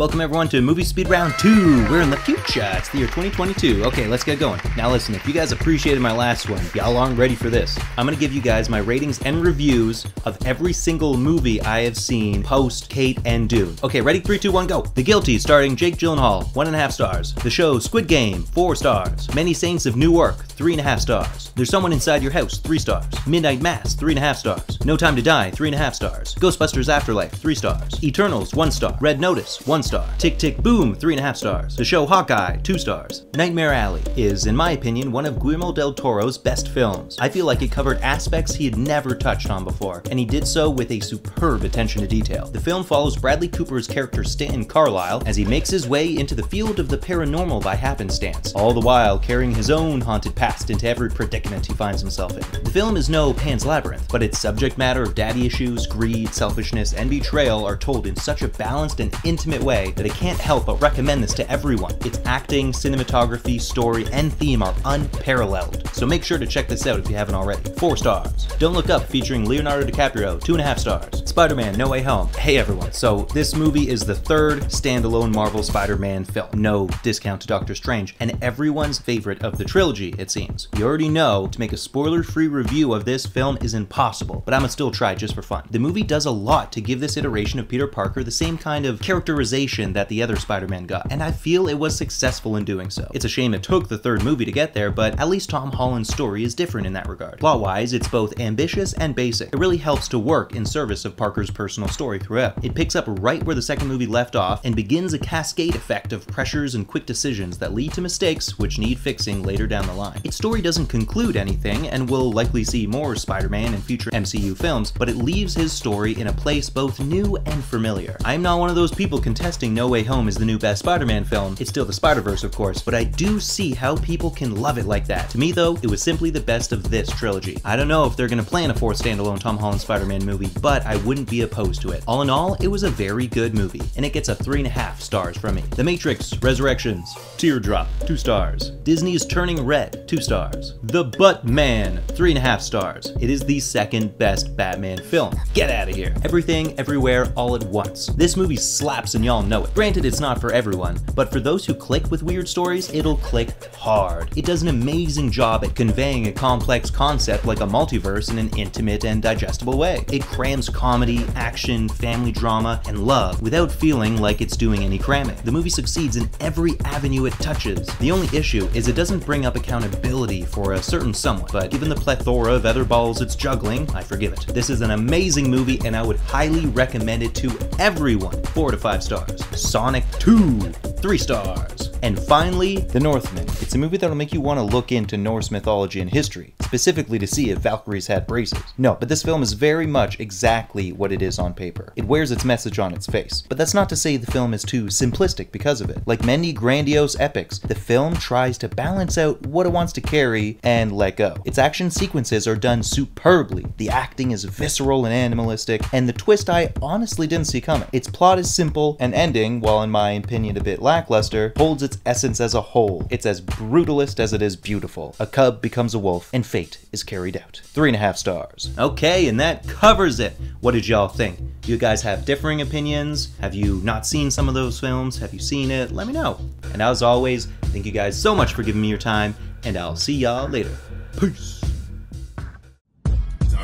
Welcome everyone to Movie Speed Round 2. We're in the future. It's the year 2022. Okay, let's get going. Now listen, if you guys appreciated my last one, y'all aren't ready for this. I'm gonna give you guys my ratings and reviews of every single movie I have seen post Kate and Dune. Okay, ready? 3, 2, 1, go. The Guilty, starring Jake Gyllenhaal, 1.5 stars. The show Squid Game, 4 stars. Many Saints of Newark, 3.5 stars. There's Someone Inside Your House, 3 stars. Midnight Mass, 3.5 stars. No Time to Die, 3.5 stars. Ghostbusters Afterlife, 3 stars. Eternals, 1 star. Red Notice, 1 star. Tick, Tick, Boom! 3.5 stars. The show Hawkeye, 2 stars. Nightmare Alley is, in my opinion, one of Guillermo del Toro's best films. I feel like it covered aspects he had never touched on before, and he did so with a superb attention to detail. The film follows Bradley Cooper's character Stanton Carlisle as he makes his way into the field of the paranormal by happenstance, all the while carrying his own haunted past into every predicament he finds himself in. The film is no Pan's Labyrinth, but its subject matter of daddy issues, greed, selfishness, and betrayal are told in such a balanced and intimate way that I can't help but recommend this to everyone. Its acting, cinematography, story, and theme are unparalleled, so make sure to check this out if you haven't already. 4 stars. Don't Look Up, featuring Leonardo DiCaprio, 2.5 stars. Spider-Man: No Way Home. Hey everyone, so this movie is the third standalone Marvel Spider-Man film. No discount to Doctor Strange, and everyone's favorite of the trilogy, it seems. You already know, to make a spoiler-free review of this film is impossible, but I'ma still try just for fun. The movie does a lot to give this iteration of Peter Parker the same kind of characterization that the other Spider-Man got, and I feel it was successful in doing so. It's a shame it took the third movie to get there, but at least Tom Holland's story is different in that regard. Plot-wise, it's both ambitious and basic. It really helps to work in service of Parker's personal story throughout. It picks up right where the second movie left off and begins a cascade effect of pressures and quick decisions that lead to mistakes which need fixing later down the line. Its story doesn't conclude anything, and we'll likely see more Spider-Man in future MCU films, but it leaves his story in a place both new and familiar. I'm not one of those people contesting No Way Home is the new best Spider-Man film. It's still the Spider-Verse, of course, but I do see how people can love it like that. To me, though, it was simply the best of this trilogy. I don't know if they're gonna plan a fourth standalone Tom Holland Spider-Man movie, but I wouldn't be opposed to it. All in all, it was a very good movie, and it gets a 3.5 stars from me. The Matrix Resurrections, Teardrop, 2 stars. Disney's Turning Red, 2 stars. The Batman, 3.5 stars. It is the second best Batman film. Get out of here. Everything, Everywhere, All at Once. This movie slaps and y'all know it. Granted, it's not for everyone, but for those who click with weird stories, it'll click hard. It does an amazing job at conveying a complex concept like a multiverse in an intimate and digestible way. It crams comedy, action, family drama, and love without feeling like it's doing any cramming. The movie succeeds in every avenue it touches. The only issue is it doesn't bring up accountability for a certain someone, but given the plethora of other balls it's juggling, I forgive it. This is an amazing movie, and I would highly recommend it to everyone. 4 to 5 stars. Sonic 2, 3 stars. And finally, The Northman. It's a movie that'll make you want to look into Norse mythology and history, specifically to see if Valkyries had braces. No, but this film is very much exactly what it is on paper. It wears its message on its face, but that's not to say the film is too simplistic because of it. Like many grandiose epics, the film tries to balance out what it wants to carry and let go. Its action sequences are done superbly. The acting is visceral and animalistic, and the twist I honestly didn't see coming. Its plot is simple, and ending, while in my opinion a bit lackluster, holds its essence as a whole. It's as brutalist as it is beautiful. A cub becomes a wolf, and fate is carried out. 3.5 stars. Okay, and that covers it. What did y'all think? Do you guys have differing opinions? Have you not seen some of those films? Have you seen it? Let me know. And as always, thank you guys so much for giving me your time, and I'll see y'all later. Peace.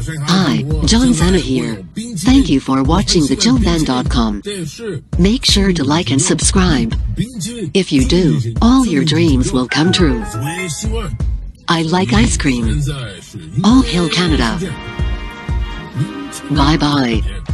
Hi, John Zanna here. Thank you for watching thejoevan.com. Make sure to like and subscribe. If you do, all your dreams will come true. I like ice cream. All hail Canada. Bye-bye.